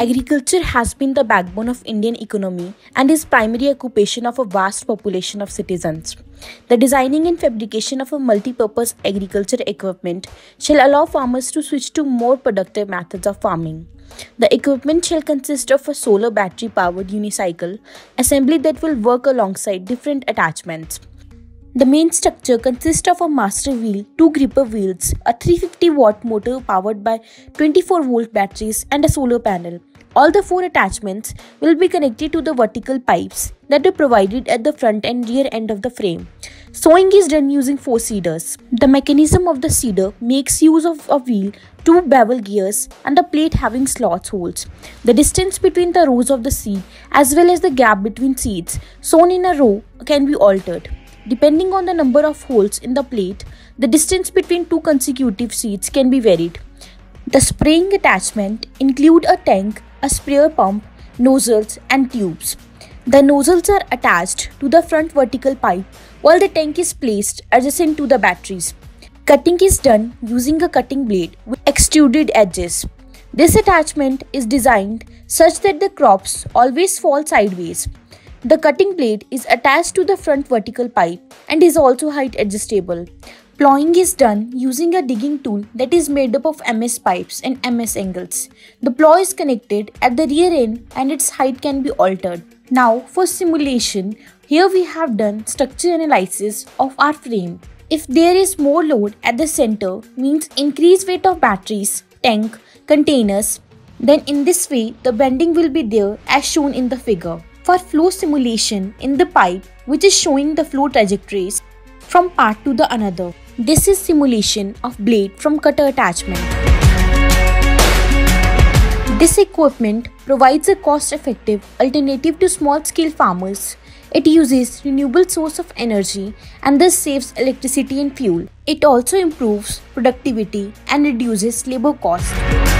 Agriculture has been the backbone of Indian economy and is primary occupation of a vast population of citizens. The designing and fabrication of a multi-purpose agriculture equipment shall allow farmers to switch to more productive methods of farming. The equipment shall consist of a solar battery-powered unicycle assembly that will work alongside different attachments. The main structure consists of a master wheel, two gripper wheels, a 350-watt motor powered by 24-volt batteries and a solar panel. All the four attachments will be connected to the vertical pipes that are provided at the front and rear end of the frame. Sowing is done using four seeders. The mechanism of the seeder makes use of a wheel, two bevel gears and a plate having slot holes. The distance between the rows of the seed as well as the gap between seeds sown in a row can be altered. Depending on the number of holes in the plate, the distance between two consecutive seeds can be varied. The spraying attachment include a tank, a sprayer pump, nozzles and tubes. The nozzles are attached to the front vertical pipe while the tank is placed adjacent to the batteries. Cutting is done using a cutting blade with extruded edges. This attachment is designed such that the crops always fall sideways. The cutting blade is attached to the front vertical pipe and is also height adjustable. Ploughing is done using a digging tool that is made up of MS pipes and MS angles. The plough is connected at the rear end and its height can be altered. Now for simulation, here we have done structure analysis of our frame. If there is more load at the center, means increased weight of batteries, tank, containers, then in this way the bending will be there as shown in the figure. For flow simulation in the pipe, which is showing the flow trajectories from part to the another. This is simulation of blade from cutter attachment. This equipment provides a cost-effective alternative to small-scale farmers. It uses renewable source of energy and thus saves electricity and fuel. It also improves productivity and reduces labor costs.